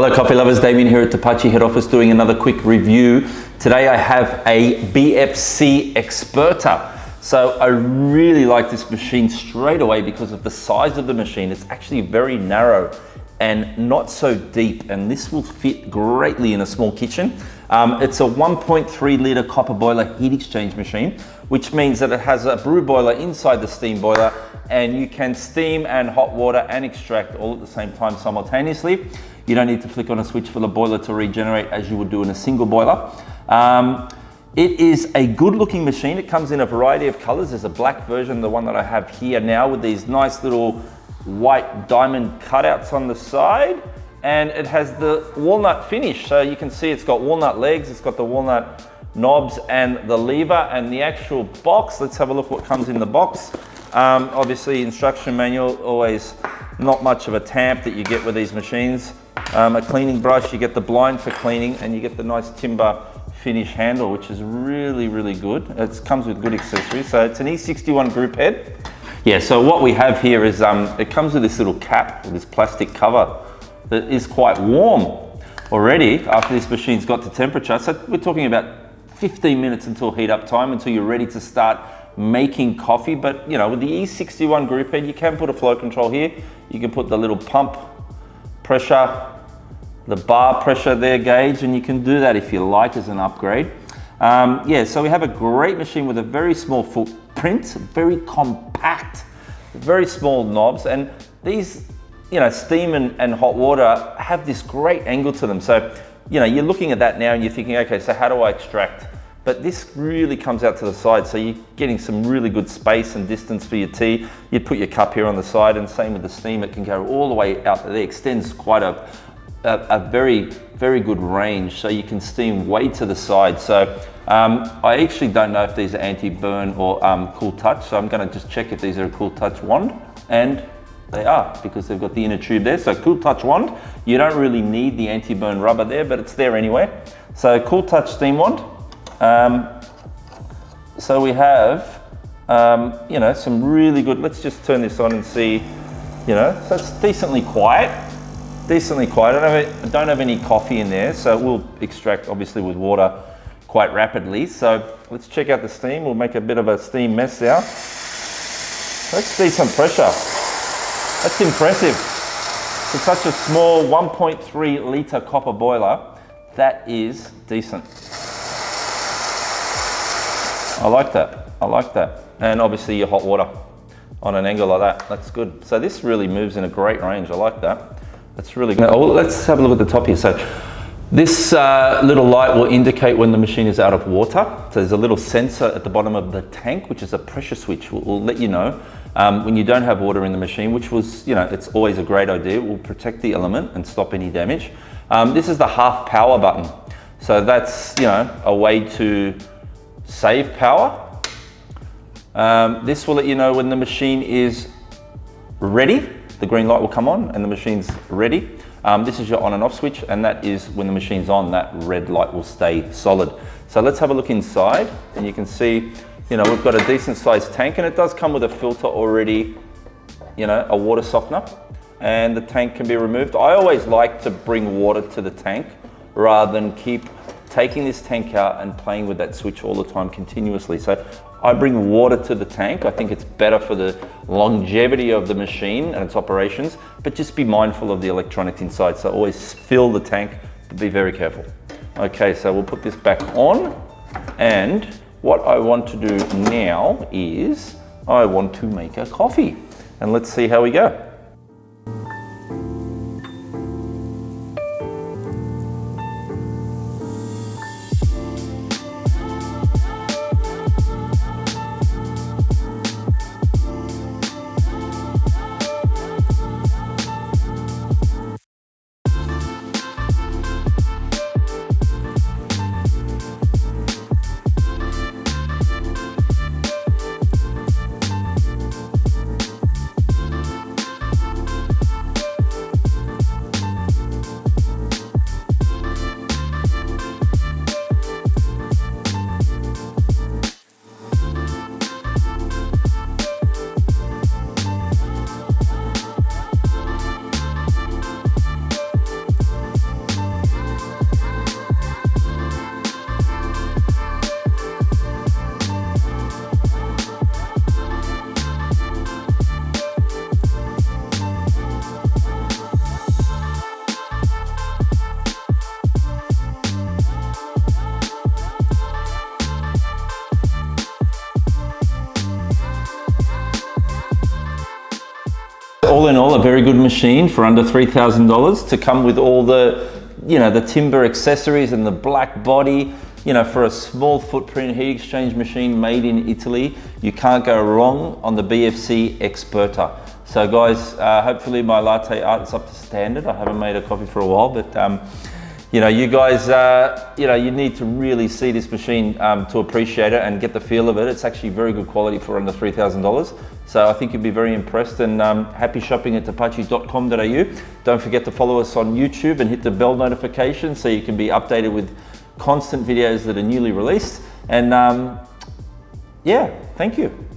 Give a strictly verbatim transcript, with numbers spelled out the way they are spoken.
Hello coffee lovers, Damien here at Di Pacci head office doing another quick review. Today I have a B F C Experta. So I really like this machine straight away because of the size of the machine. It's actually very narrow and not so deep, and this will fit greatly in a small kitchen. Um, it's a one point three litre copper boiler heat exchange machine, which means that it has a brew boiler inside the steam boiler, and you can steam and hot water and extract all at the same time simultaneously. You don't need to flick on a switch for the boiler to regenerate as you would do in a single boiler. Um, It is a good looking machine. It comes in a variety of colors. There's a black version, the one that I have here now, with these nice little white diamond cutouts on the side. And it has the walnut finish. So you can see it's got walnut legs, it's got the walnut knobs and the lever and the actual box. Let's have a look what comes in the box. Um, obviously instruction manual, always not much of a tamp that you get with these machines. Um, a cleaning brush, you get the blind for cleaning, and you get the nice timber finish handle, which is really, really good. It comes with good accessories. So it's an E sixty-one group head. Yeah, so what we have here is, um, it comes with this little cap, or this plastic cover, that is quite warm already after this machine's got to temperature. So we're talking about fifteen minutes until heat up time, until you're ready to start making coffee. But you know, with the E sixty-one group head, you can put a flow control here. You can put the little pump pressure, the bar pressure there gauge, and you can do that if you like as an upgrade. Um, yeah, so we have a great machine with a very small footprint, very compact, very small knobs, and these, you know, steam and, and hot water have this great angle to them. So, you know, you're looking at that now and you're thinking, okay, so how do I extract? But this really comes out to the side, so you're getting some really good space and distance for your tea. You put your cup here on the side, and same with the steam, it can go all the way out there. It extends quite a A, a very, very good range, so you can steam way to the side. So um, I actually don't know if these are anti-burn or um, cool touch, so I'm gonna just check if these are a cool touch wand, and they are, because they've got the inner tube there. So cool touch wand, you don't really need the anti-burn rubber there, but it's there anyway. So cool touch steam wand. Um, so we have, um, you know, some really good, let's just turn this on and see, you know, so it's decently quiet. Decently quiet. I don't, have, I don't have any coffee in there, so it will extract obviously with water quite rapidly. So let's check out the steam. We'll make a bit of a steam mess now. That's decent pressure. That's impressive. For such a small one point three litre copper boiler, that is decent. I like that. I like that. And obviously your hot water on an angle like that. That's good. So this really moves in a great range. I like that. That's really good. Now, let's have a look at the top here. So this uh, little light will indicate when the machine is out of water. So there's a little sensor at the bottom of the tank, which is a pressure switch. Will will let you know um, when you don't have water in the machine, which was, you know, it's always a great idea. It will protect the element and stop any damage. Um, this is the half power button. So that's, you know, a way to save power. Um, this will let you know when the machine is ready. The green light will come on and the machine's ready. Um, this is your on and off switch, and that is when the machine's on, that red light will stay solid. So let's have a look inside, and you can see, you know, we've got a decent sized tank, and it does come with a filter already, you know, a water softener, and the tank can be removed. I always like to bring water to the tank rather than keep taking this tank out and playing with that switch all the time continuously. So I bring water to the tank. I think it's better for the longevity of the machine and its operations, but just be mindful of the electronics inside. So always fill the tank, but be very careful. Okay, so we'll put this back on. And what I want to do now is I want to make a coffee, and let's see how we go. a very good machine for under three thousand dollars to come with all the, you know, the timber accessories and the black body, you know, for a small footprint heat exchange machine made in Italy. You can't go wrong on the B F C Experta. So guys, uh, hopefully my latte art is up to standard. I haven't made a copy for a while, but um, you know, you guys, uh, you know, you need to really see this machine um, to appreciate it and get the feel of it. It's actually very good quality for under three thousand dollars. So I think you'd be very impressed, and um, happy shopping at dipacci dot com dot A U. Don't forget to follow us on YouTube and hit the bell notification so you can be updated with constant videos that are newly released. And um, yeah, thank you.